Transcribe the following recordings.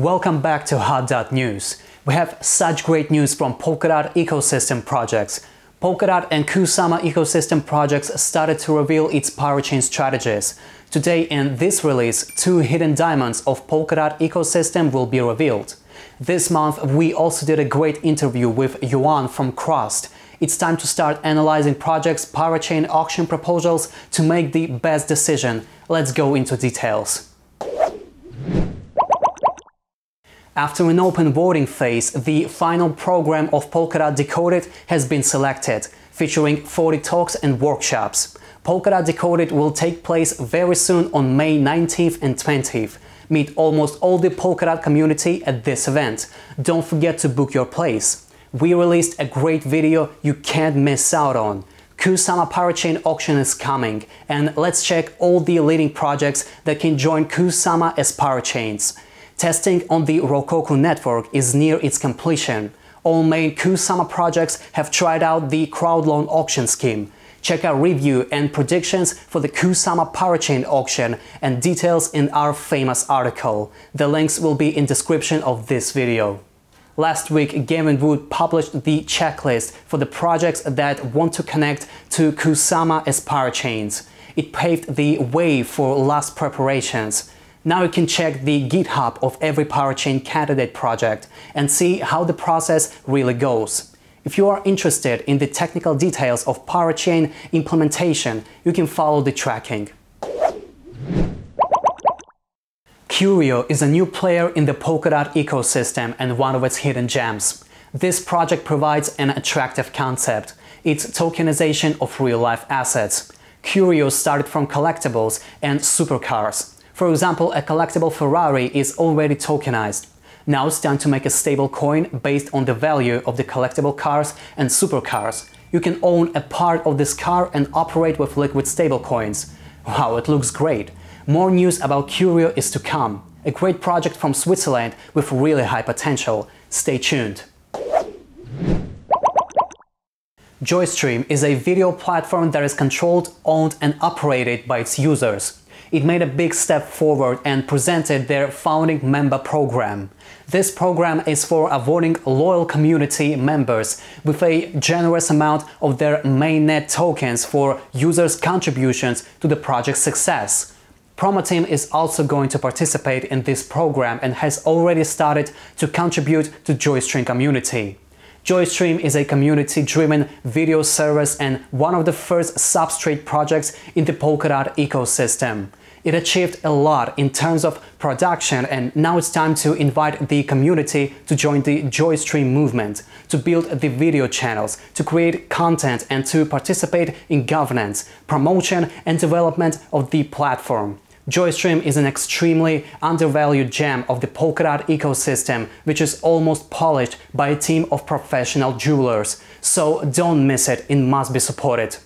Welcome back to Hot.News. We have such great news from Polkadot ecosystem projects. Polkadot and Kusama ecosystem projects started to reveal its parachain strategies. Today in this release, two hidden diamonds of Polkadot ecosystem will be revealed. This month we also did a great interview with Yuan from Crust. It's time to start analyzing projects' parachain auction proposals to make the best decision. Let's go into details. After an open voting phase, the final program of Polkadot Decoded has been selected, featuring 40 talks and workshops. Polkadot Decoded will take place very soon on May 19th and 20th. Meet almost all the Polkadot community at this event. Don't forget to book your place. We released a great video you can't miss out on. Kusama Parachain auction is coming, and let's check all the leading projects that can join Kusama as parachains. Testing on the Rococo network is near its completion. All main Kusama projects have tried out the crowd loan auction scheme. Check our review and predictions for the Kusama Parachain auction and details in our famous article. The links will be in description of this video. Last week, Gavin Wood published the checklist for the projects that want to connect to Kusama as parachains. It paved the way for last preparations. Now you can check the GitHub of every parachain candidate project and see how the process really goes. If you are interested in the technical details of parachain implementation, you can follow the tracking. Curio is a new player in the Polkadot ecosystem and one of its hidden gems. This project provides an attractive concept – its tokenization of real-life assets. Curio started from collectibles and supercars. For example, a collectible Ferrari is already tokenized. Now it's time to make a stable coin based on the value of the collectible cars and supercars. You can own a part of this car and operate with liquid stablecoins. Wow, it looks great! More news about Curio is to come. A great project from Switzerland with really high potential. Stay tuned! Joystream is a video platform that is controlled, owned and operated by its users. It made a big step forward and presented their founding member program. This program is for awarding loyal community members with a generous amount of their mainnet tokens for users' contributions to the project's success. PromoTeam is also going to participate in this program and has already started to contribute to Joystream community. Joystream is a community-driven video service and one of the first Substrate projects in the Polkadot ecosystem. It achieved a lot in terms of production, and now it's time to invite the community to join the Joystream movement, to build the video channels, to create content and to participate in governance, promotion and development of the platform. Joystream is an extremely undervalued gem of the Polkadot ecosystem, which is almost polished by a team of professional jewelers. So don't miss it, it must be supported.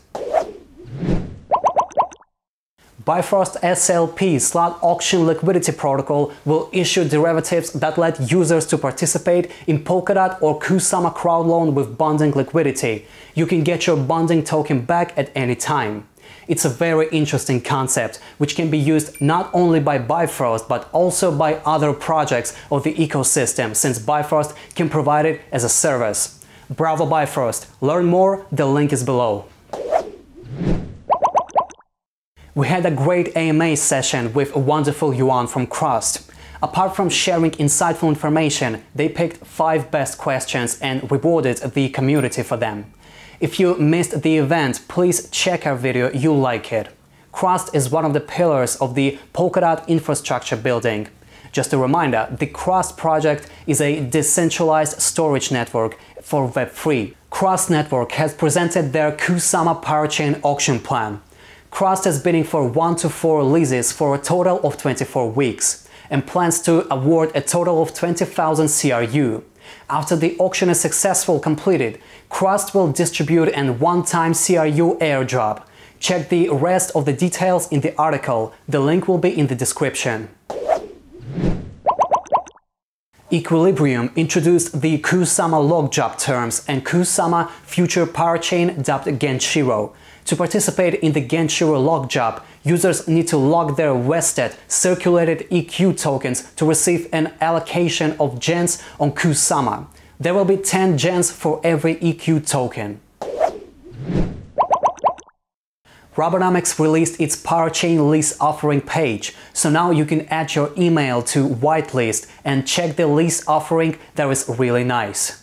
Bifrost SLP slot auction liquidity protocol will issue derivatives that let users to participate in Polkadot or Kusama crowd loan with bonding liquidity. You can get your bonding token back at any time. It's a very interesting concept, which can be used not only by Bifrost but also by other projects of the ecosystem, since Bifrost can provide it as a service. Bravo Bifrost! Learn more, the link is below. We had a great AMA session with wonderful Yuan from Crust. Apart from sharing insightful information, they picked 5 best questions and rewarded the community for them. If you missed the event, please check our video, you'll like it. Crust is one of the pillars of the Polkadot infrastructure building. Just a reminder, the Crust project is a decentralized storage network for Web3. Crust Network has presented their Kusama Parachain auction plan. Crust is bidding for 1 to 4 leases for a total of 24 weeks and plans to award a total of 20,000 CRU. After the auction is successfully completed, Crust will distribute an one-time CRU airdrop. Check the rest of the details in the article, the link will be in the description. Equilibrium introduced the Kusama lockjob terms and Kusama future power chain dubbed Genshiro. To participate in the Genshiro lockjob, users need to lock their vested, circulated EQ tokens to receive an allocation of gens on Kusama. There will be 10 gens for every EQ token. Robonomics released its Parachain lease offering page, so now you can add your email to whitelist and check the lease offering. That is really nice.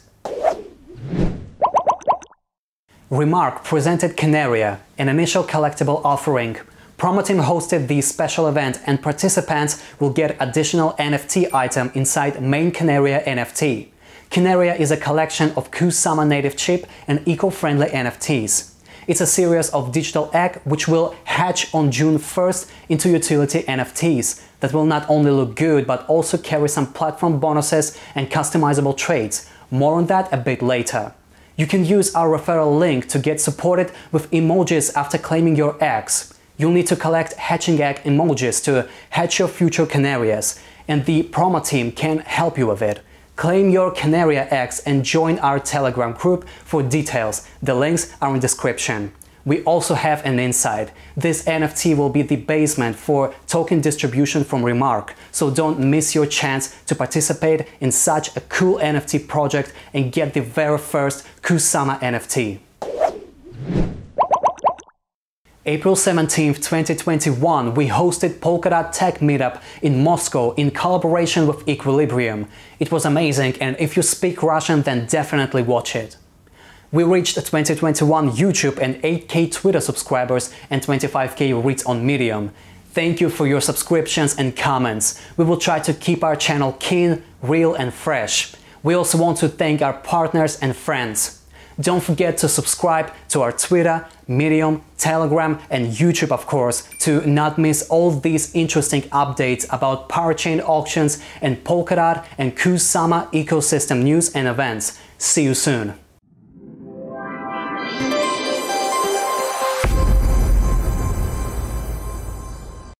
Remark presented Canaria, an initial collectible offering. PromoTeam hosted the special event and participants will get additional NFT item inside main Canaria NFT. Canaria is a collection of Kusama native chip and eco-friendly NFTs. It's a series of digital eggs which will hatch on June 1st into utility NFTs that will not only look good but also carry some platform bonuses and customizable traits. More on that a bit later. You can use our referral link to get supported with emojis after claiming your eggs. You'll need to collect hatching egg emojis to hatch your future canaries, and the PromoTeam can help you with it. Claim your Canaria eggs and join our Telegram group for details. The links are in description. We also have an insight. This NFT will be the basement for token distribution from Remark, so don't miss your chance to participate in such a cool NFT project and get the very first Kusama NFT. April 17, 2021, we hosted Polkadot Tech Meetup in Moscow in collaboration with Equilibrium. It was amazing, and if you speak Russian, then definitely watch it. We reached 2021 YouTube and 8K Twitter subscribers and 25K reads on Medium. Thank you for your subscriptions and comments. We will try to keep our channel keen, real and fresh. We also want to thank our partners and friends. Don't forget to subscribe to our Twitter, Medium, Telegram and YouTube, of course, to not miss all these interesting updates about Parachain auctions and Polkadot and Kusama ecosystem news and events. See you soon!